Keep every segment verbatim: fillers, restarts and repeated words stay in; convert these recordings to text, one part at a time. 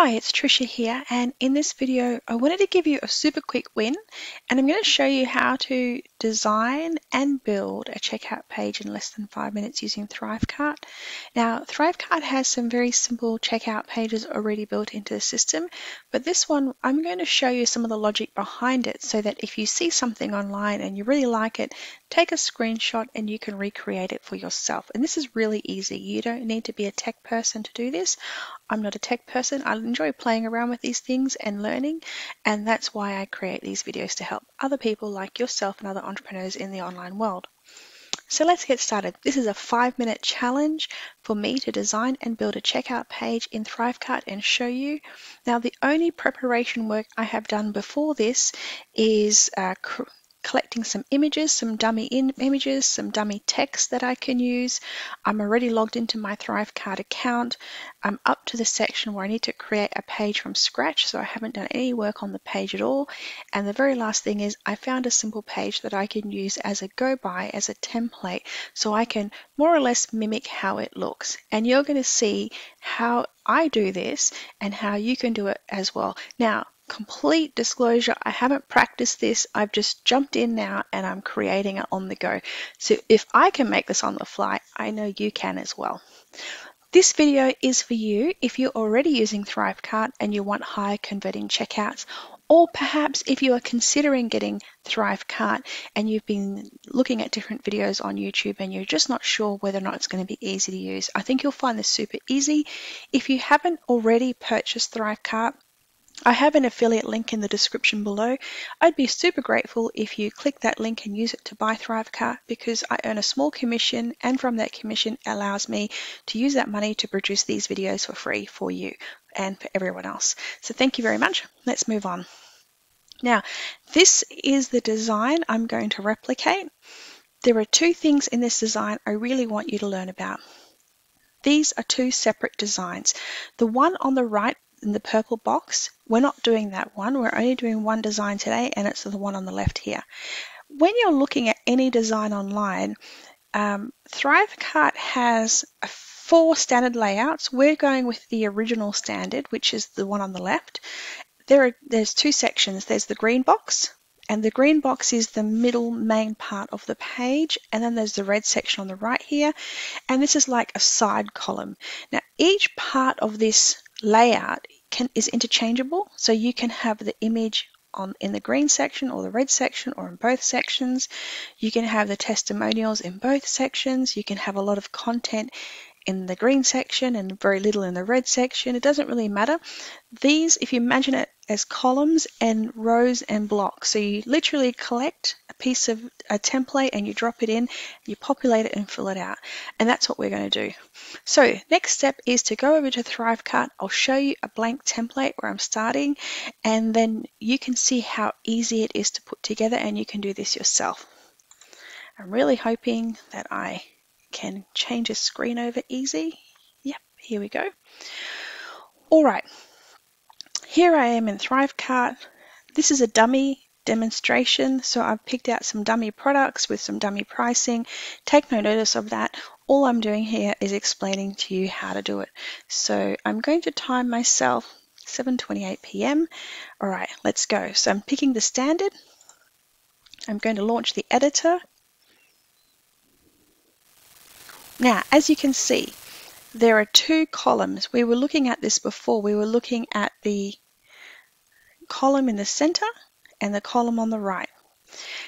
Hi, it's Tricia here, and in this video I wanted to give you a super quick win, and I'm going to show you how to design and build a checkout page in less than five minutes using ThriveCart. Now ThriveCart has some very simple checkout pages already built into the system, but this one I'm going to show you some of the logic behind it so that if you see something online and you really like it, take a screenshot and you can recreate it for yourself. And this is really easy. You don't need to be a tech person to do this. I'm not a tech person. I enjoy playing around with these things and learning, and that's why I create these videos to help other people like yourself and other entrepreneurs in the online world. So let's get started. This is a five minute challenge for me to design and build a checkout page in ThriveCart and show you. Now the only preparation work I have done before this is uh, collecting some images, some dummy in images, some dummy text that I can use. I'm already logged into my ThriveCart account. I'm up to the section where I need to create a page from scratch, so I haven't done any work on the page at all. And the very last thing is I found a simple page that I can use as a go-by, as a template, so I can more or less mimic how it looks. And you're going to see how I do this and how you can do it as well. Now, complete disclosure, I haven't practiced this. I've just jumped in now and I'm creating it on the go. So if I can make this on the fly, I know you can as well. This video is for you if you're already using ThriveCart and you want higher converting checkouts, or perhaps if you are considering getting ThriveCart and you've been looking at different videos on YouTube and you're just not sure whether or not it's going to be easy to use. I think you'll find this super easy. If you haven't already purchased ThriveCart, I have an affiliate link in the description below. I'd be super grateful if you click that link and use it to buy ThriveCart, because I earn a small commission, and from that commission allows me to use that money to produce these videos for free for you and for everyone else. So thank you very much. Let's move on. Now, this is the design I'm going to replicate. There are two things in this design I really want you to learn about. These are two separate designs. The one on the right in the purple box, we're not doing that one. We're only doing one design today, and it's the one on the left here. When you're looking at any design online, um, ThriveCart has a four standard layouts. We're going with the original standard, which is the one on the left. There are, there's two sections. There's the green box, and the green box is the middle main part of the page, and then there's the red section on the right here, and this is like a side column. Now, each part of this layout can is interchangeable, so you can have the image on in the green section or the red section or in both sections. You can have the testimonials in both sections. You can have a lot of content in the green section and very little in the red section. It doesn't really matter. These, if you imagine it as columns and rows and blocks, so you literally collect a piece of a template and you drop it in, you populate it and fill it out, and that's what we're going to do. So next step is to go over to ThriveCart. I'll show you a blank template where I'm starting, and then you can see how easy it is to put together, and you can do this yourself. I'm really hoping that I can change a screen over easy. Yep, here we go. All right, here I am in ThriveCart. This is a dummy demonstration, so I've picked out some dummy products with some dummy pricing. Take no notice of that. All I'm doing here is explaining to you how to do it. So I'm going to time myself seven twenty-eight p m All right, let's go. So I'm picking the standard. I'm going to launch the editor. Now, as you can see, there are two columns. We were looking at this before. We were looking at the column in the center and the column on the right.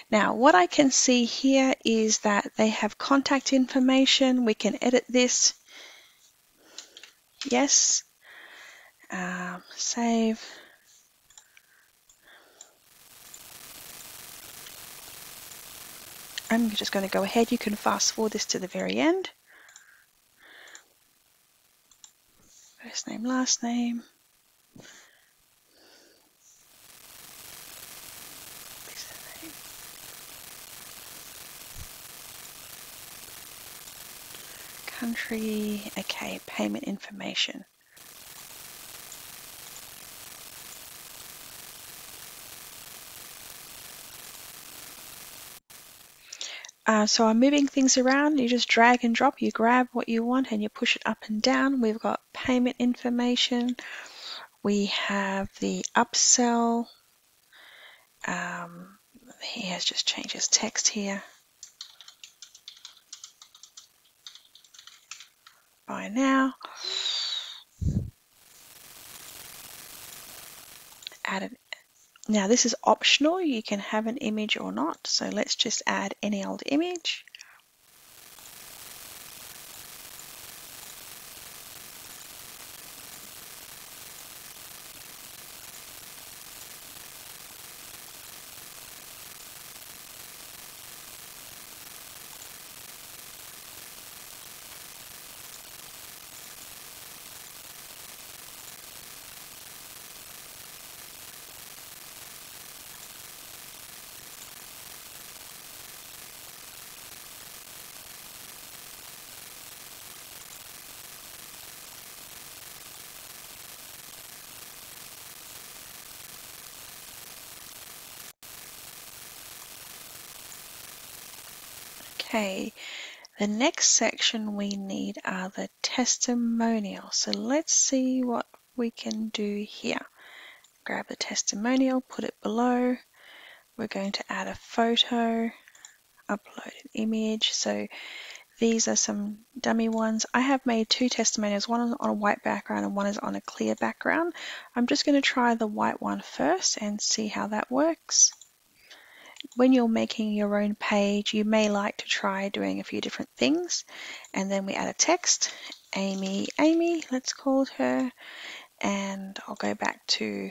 Now, what I can see here is that they have contact information. We can edit this. Yes. Um, save. I'm just going to go ahead. You can fast forward this to the very end. First name, last name. Country. Okay, payment information. Uh, so I'm moving things around. You just drag and drop, you grab what you want and you push it up and down. We've got payment information. We have the upsell. Um, he has just changed his text here. By now. Add an, now this is optional. You can have an image or not. So let's just add any old image. Okay, the next section we need are the testimonials. So let's see what we can do here. Grab the testimonial, put it below. We're going to add a photo, upload an image. So these are some dummy ones. I have made two testimonials, one on a white background and one is on a clear background. I'm just going to try the white one first and see how that works. When you're making your own page, you may like to try doing a few different things. And then we add a text, Amy, Amy, let's call her. And I'll go back to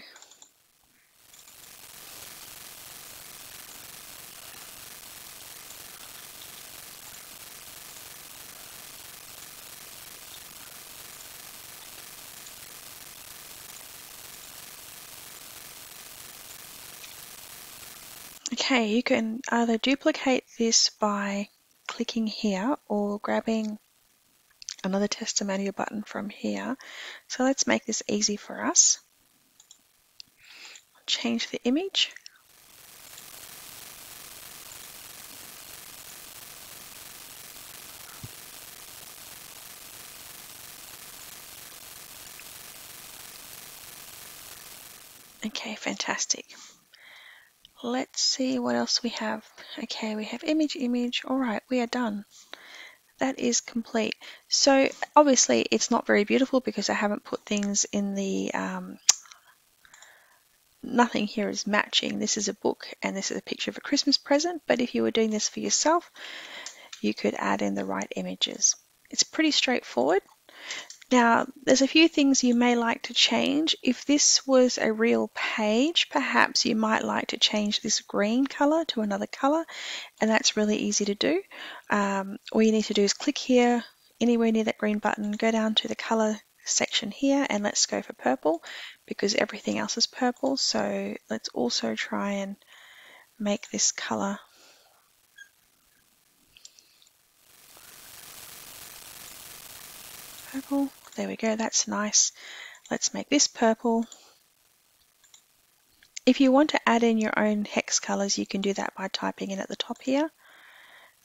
okay, you can either duplicate this by clicking here or grabbing another testimonial button from here. So let's make this easy for us. I'll change the image. Okay, fantastic. Let's see what else we have. Okay, we have image, image. All right, we are done. That is complete. So obviously it's not very beautiful because I haven't put things in the, um, nothing here is matching. This is a book and this is a picture of a Christmas present. But if you were doing this for yourself, you could add in the right images. It's pretty straightforward. Now, there's a few things you may like to change. If this was a real page, perhaps you might like to change this green color to another color, and that's really easy to do. Um, all you need to do is click here, anywhere near that green button, go down to the color section here, and let's go for purple because everything else is purple. So let's also try and make this color purple. There we go, that's nice. Let's make this purple. If you want to add in your own hex colors, you can do that by typing in at the top here.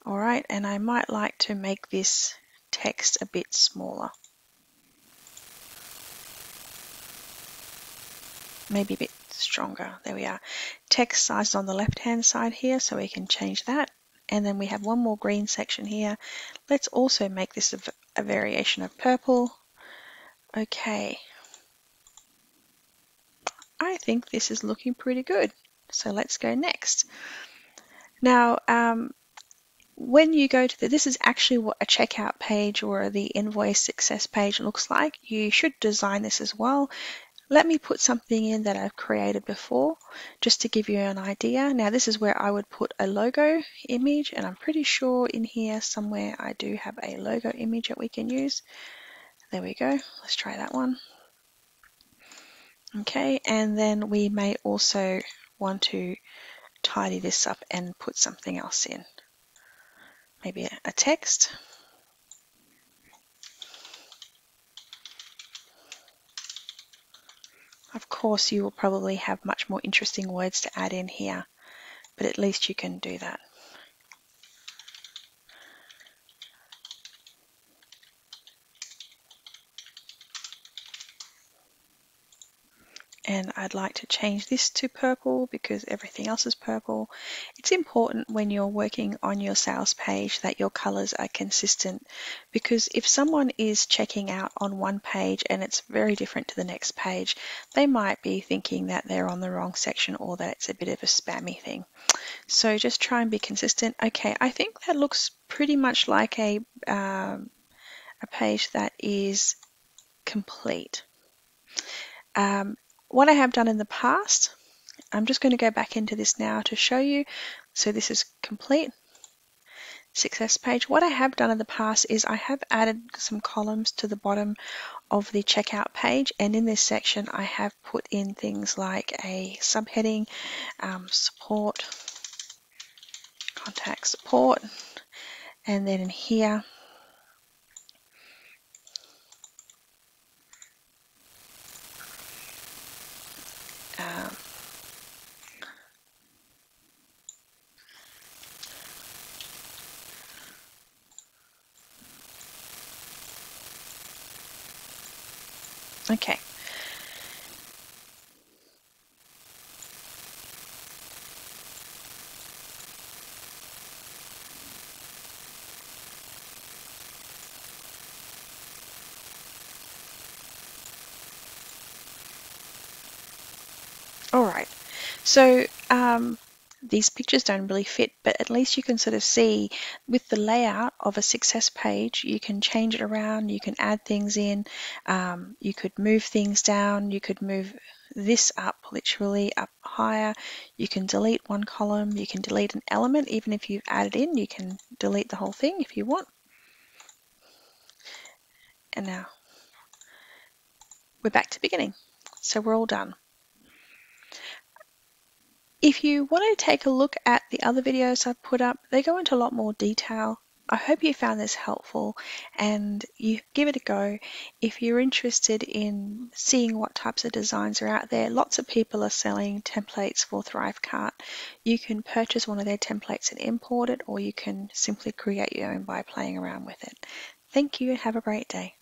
All right, and I might like to make this text a bit smaller. Maybe a bit stronger, there we are. Text size on the left-hand side here, so we can change that. And then we have one more green section here. Let's also make this a, a variation of purple. Okay. I think this is looking pretty good. So let's go next. Now, um, when you go to the, this is actually what a checkout page or the invoice success page looks like. You should design this as well. Let me put something in that I've created before just to give you an idea. Now this is where I would put a logo image, and I'm pretty sure in here somewhere I do have a logo image that we can use. There we go. Let's try that one. Okay, and then we may also want to tidy this up and put something else in. Maybe a text. Of course, you will probably have much more interesting words to add in here, but at least you can do that. and I'd like to change this to purple because everything else is purple. It's important when you're working on your sales page that your colors are consistent, because if someone is checking out on one page and it's very different to the next page, they might be thinking that they're on the wrong section or that it's a bit of a spammy thing. So just try and be consistent. Okay, I think that looks pretty much like a, um, a page that is complete. Um, what I have done in the past, I'm just going to go back into this now to show you. So this is complete success page. What I have done in the past is I have added some columns to the bottom of the checkout page, and in this section I have put in things like a subheading, um, support, contact support, and then in here Um, okay. Alright, so um, these pictures don't really fit, but at least you can sort of see with the layout of a success page, you can change it around, you can add things in, um, you could move things down, you could move this up literally up higher, you can delete one column, you can delete an element, even if you've added in, you can delete the whole thing if you want. And now we're back to beginning, so we're all done. If you want to take a look at the other videos I've put up, they go into a lot more detail. I hope you found this helpful and you give it a go. If you're interested in seeing what types of designs are out there, lots of people are selling templates for ThriveCart. You can purchase one of their templates and import it, or you can simply create your own by playing around with it. Thank you and have a great day.